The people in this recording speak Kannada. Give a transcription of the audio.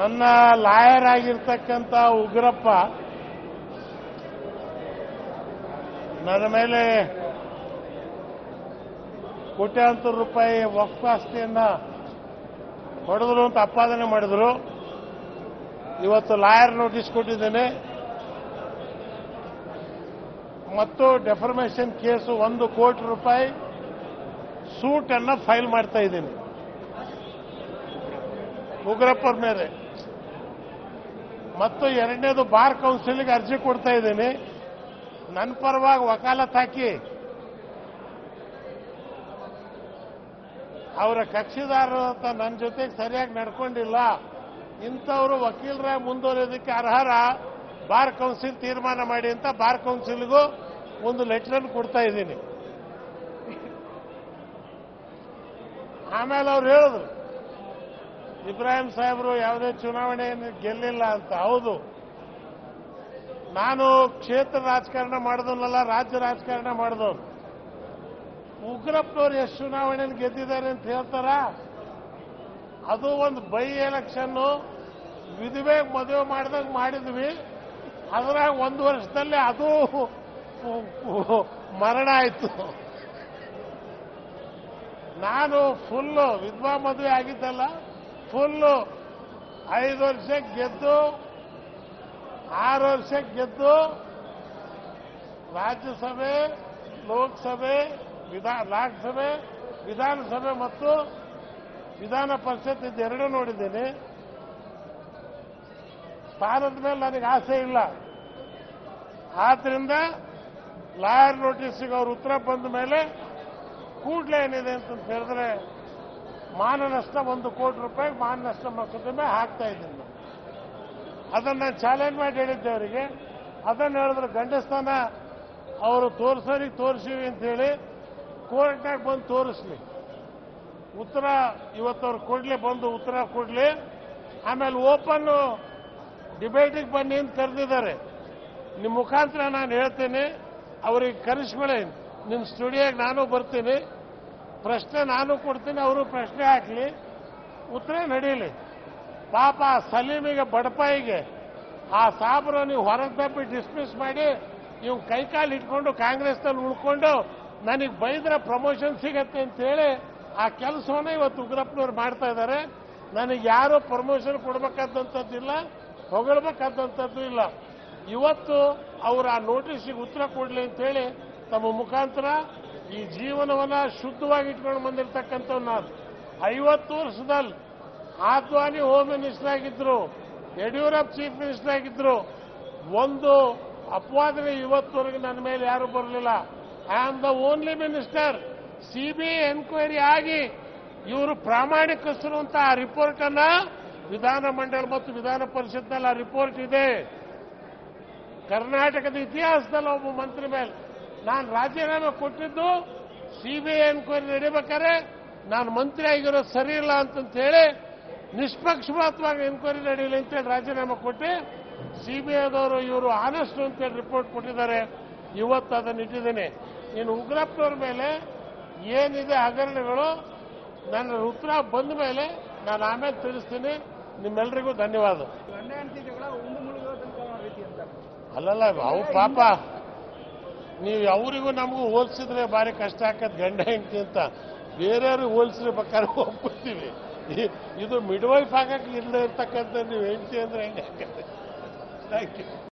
ನನ್ನ ಲಾಯರ್ ಆಗಿರ್ತಕ್ಕಂಥ ಉಗ್ರಪ್ಪ ನನ್ನ ಮೇಲೆ ಕೋಟ್ಯಾಂತರ ರೂಪಾಯಿ ವಕ್ಫ್ ಆಸ್ತಿಯನ್ನ ಹೊಡೆದ್ರು ಅಂತ ಆಪಾದನೆ ಮಾಡಿದ್ರು. ಇವತ್ತು ಲಾಯರ್ ನೋಟಿಸ್ ಕೊಟ್ಟಿದ್ದೇನೆ ಮತ್ತು ಡೆಫರ್ಮೇಷನ್ ಕೇಸು 1 ಕೋಟಿ ರೂಪಾಯಿ ಸೂಟ್ ಅನ್ನ ಫೈಲ್ ಮಾಡ್ತಾ ಇದ್ದೀನಿ ಉಗ್ರಪ್ಪರ ಮೇಲೆ. ಮತ್ತು 2ನೇದು ಬಾರ್ ಕೌನ್ಸಿಲ್ಗೆ ಅರ್ಜಿ ಕೊಡ್ತಾ ಇದ್ದೀನಿ. ನನ್ನ ಪರವಾಗಿ ವಕಾಲತ್ ಹಾಕಿ ಅವರ ಕಕ್ಷಿದಾರರು ಅಂತ ನನ್ನ ಜೊತೆಗೆ ಸರಿಯಾಗಿ ನಡ್ಕೊಂಡಿಲ್ಲ, ಇಂಥವರು ವಕೀಲರಾಗಿ ಮುಂದುವರೆಯೋದಕ್ಕೆ ಅರ್ಹರ, ಬಾರ್ ಕೌನ್ಸಿಲ್ ತೀರ್ಮಾನ ಮಾಡಿ ಅಂತ ಬಾರ್ ಕೌನ್ಸಿಲ್ಗೂ ಒಂದು ಲೆಟರ್ ಕೊಡ್ತಾ ಇದ್ದೀನಿ. ಆಮೇಲೆ ಅವ್ರು ಹೇಳಿದ್ರು ಇಬ್ರಾಹಿಂ ಸಾಹೇಬರು ಯಾವುದೇ ಚುನಾವಣೆಯನ್ನು ಗೆಲ್ಲಿಲ್ಲ ಅಂತ. ಹೌದು, ನಾನು ಕ್ಷೇತ್ರ ರಾಜಕಾರಣ ಮಾಡಿದವನಲ್ಲ, ರಾಜ್ಯ ರಾಜಕಾರಣ ಮಾಡಿದವನು. ಉಗ್ರಪ್ಪನವ್ರು ಎಷ್ಟು ಚುನಾವಣೆಯನ್ನು ಗೆದ್ದಿದ್ದಾರೆ ಅಂತ ಹೇಳ್ತಾರ? ಅದು ಒಂದು ಬೈ ಎಲೆಕ್ಷನ್ನು ವಿಧವೆ ಮದುವೆ ಮಾಡಿದಾಗ ಮಾಡಿದ್ವಿ, ಅದರಾಗ 1 ವರ್ಷದಲ್ಲೇ ಅದು ಮರಣ ಆಯಿತು. ನಾನು ಫುಲ್ಲು ವಿಧವಾ ಮದುವೆ ಆಗಿದ್ದಲ್ಲ, ಫುಲ್ಲು 5 ವರ್ಷ ಗೆದ್ದು 6 ವರ್ಷ ಗೆದ್ದು ರಾಜ್ಯಸಭೆ, ಲೋಕಸಭೆ, ಲೋಕಸಭೆ, ವಿಧಾನಸಭೆ ಮತ್ತು ವಿಧಾನ ಪರಿಷತ್ ಇದೆರಡೂ ನೋಡಿದ್ದೀನಿ. ಸ್ಥಾನದ ಮೇಲೆ ನನಗೆ ಆಸೆ ಇಲ್ಲ. ಆದ್ರಿಂದ ಲಾಯರ್ ನೋಟಿಸ್ಗೆ ಅವ್ರ ಉತ್ತರ ಬಂದ ಮೇಲೆ ಕೂಡಲೇ ಏನಿದೆ ಅಂತ ಹೇಳಿದ್ರೆ ಮಾನ ನಷ್ಟ 1 ಕೋಟಿ ರೂಪಾಯಿ ಮಾನ ನಷ್ಟ ಮೊಕದ್ದಮೆ ಹಾಕ್ತಾ ಇದ್ದೀನಿ. ಅದನ್ನು ನಾನು ಚಾಲೆಂಜ್ ಮಾಡಿ ಹೇಳಿದ್ದೆ ಅವರಿಗೆ. ಅದನ್ನು ಹೇಳಿದ್ರು ಗಂಡಸ್ಥಾನ ಅವರು ತೋರಿಸೋರಿಗೆ ತೋರಿಸಿವಿ ಅಂತೇಳಿ ಕೋರ್ಟ್ನಾಗ ಬಂದು ತೋರಿಸ್ಲಿ, ಉತ್ತರ ಇವತ್ತವ್ರು ಕೊಡ್ಲಿ, ಬಂದು ಉತ್ತರ ಕೊಡ್ಲಿ. ಆಮೇಲೆ ಓಪನ್ ಡಿಬೇಟಿಗೆ ಬನ್ನಿ ಅಂತ ಕರೆದಿದ್ದಾರೆ. ನಿಮ್ಮ ಮುಖಾಂತರ ನಾನು ಹೇಳ್ತೀನಿ, ಅವ್ರಿಗೆ ಕರೆಸ್ಬೇಡಿ, ನಿಮ್ಮ ಸ್ಟುಡಿಯೋಗೆ ನಾನು ಬರ್ತೀನಿ, ಪ್ರಶ್ನೆ ನಾನು ಕೊಡ್ತೀನಿ, ಅವರು ಪ್ರಶ್ನೆ ಹಾಕಲಿ, ಉತ್ತರ ನಡೀಲಿ. ಪಾಪ ಸಲೀಮಿಗೆ, ಬಡಪಾಯಿಗೆ ಆ ಸಾಬ್ರು ನೀವು ಹೊರಗೆ ತಪ್ಪಿ ಡಿಸ್ಮಿಸ್ ಮಾಡಿ ಇವ್ ಕೈಕಾಲು ಇಟ್ಕೊಂಡು ಕಾಂಗ್ರೆಸ್ನಲ್ಲಿ ಉಳ್ಕೊಂಡು ನನಗೆ ಬೈದ್ರೆ ಪ್ರಮೋಷನ್ ಸಿಗತ್ತೆ ಅಂತೇಳಿ ಆ ಕೆಲಸವನ್ನ ಇವತ್ತು ಉಗ್ರಪ್ಪನವ್ರು ಮಾಡ್ತಾ ಇದ್ದಾರೆ. ನನಗೆ ಯಾರು ಪ್ರಮೋಷನ್ ಕೊಡಬೇಕಾದಂಥದ್ದು ಇಲ್ಲ, ಹೊಗಳಬೇಕಾದಂಥದ್ದು ಇಲ್ಲ. ಇವತ್ತು ಅವರು ಆ ನೋಟಿಸಿಗೆ ಉತ್ತರ ಕೊಡಲಿ ಅಂತೇಳಿ ತಮ್ಮ ಮುಖಾಂತರ ಈ ಜೀವನವನ್ನು ಶುದ್ಧವಾಗಿ ಇಟ್ಕೊಂಡು ಬಂದಿರತಕ್ಕಂಥವ್ ನಾನು. 50 ವರ್ಷದಲ್ಲಿ ಆದ್ವಾನಿ ಹೋಮ್ ಮಿನಿಸ್ಟರ್ ಆಗಿದ್ರು, ಯಡಿಯೂರಪ್ಪ ಚೀಫ್ ಮಿನಿಸ್ಟರ್ ಆಗಿದ್ರು, ಒಂದು ಅಪವಾದನೆ ಇವತ್ತುವರೆಗೆ ನನ್ನ ಮೇಲೆ ಯಾರು ಬರಲಿಲ್ಲ. I am the only minister. CBI enquiry ಆಗಿ ಇವರು ಪ್ರಾಮಾಣಿಕರು ಅಂತ ಆ ರಿಪೋರ್ಟ್ ಅನ್ನ ವಿಧಾನಮಂಡಲ ಮತ್ತು ವಿಧಾನ ಪರಿಷತ್ನಲ್ಲಿ ಆ ರಿಪೋರ್ಟ್ ಇದೆ. ಕರ್ನಾಟಕದ ಇತಿಹಾಸದಲ್ಲಿ ಒಬ್ಬ ಮಂತ್ರಿ ಮೇಲೆ ನಾನು ರಾಜೀನಾಮೆ ಕೊಟ್ಟಿದ್ದು ಸಿಬಿಐ ಎನ್ಕ್ವೈರಿ ನಡೀಬೇಕಾದ್ರೆ ನಾನು ಮಂತ್ರಿ ಆಗಿರೋದು ಸರಿ ಇಲ್ಲ ಅಂತೇಳಿ ನಿಷ್ಪಕ್ಷಪಾತವಾಗಿ ಎನ್ಕ್ವೈರಿ ನಡೀಲಿ ಅಂತೇಳಿ ರಾಜೀನಾಮೆ ಕೊಟ್ಟು ಸಿಬಿಐದವರು ಇವರು ಆನೆಸ್ಟ್ ಅಂತೇಳಿ ರಿಪೋರ್ಟ್ ಕೊಟ್ಟಿದ್ದಾರೆ. ಇವತ್ತು ಅದನ್ನು ಇಟ್ಟಿದ್ದೇನೆ. ಇನ್ನು ಉಗ್ರಪ್ಪನವ್ರ ಮೇಲೆ ಏನಿದೆ ಹಗರಣಗಳು ನನ್ನ ಉತ್ತರ ಬಂದ ಮೇಲೆ ನಾನು ಆಮೇಲೆ ತಿಳಿಸ್ತೀನಿ. ನಿಮ್ಮೆಲ್ಲರಿಗೂ ಧನ್ಯವಾದ. ಅಲ್ಲಲ್ಲ, ಅವು ಪಾಪ ನೀವು ಅವರಿಗೂ ನಮಗೂ ಹೋಲಿಸಿದ್ರೆ ಭಾರಿ ಕಷ್ಟ ಹಾಕದ್. ಗಂಡ ಹೆಂಡತಿ ಅಂತ ಬೇರೆಯವ್ರಿಗೆ ಹೋಲಿಸಿದ್ರೆ ಬೇಕಾದ್ರೆ ಒಪ್ಕೊತೀವಿ. ಇದು ಮಿಡ್ವೈಫ್ ಆಗಕ್ಕೆ ಇಲ್ಲದೆ ಇರ್ತಕ್ಕಂಥ ನೀವು ಹೆಂಡತಿ ಅಂದ್ರೆ ಹೆಂಗೆ ಹಾಕತ್ತೆ? Thank you.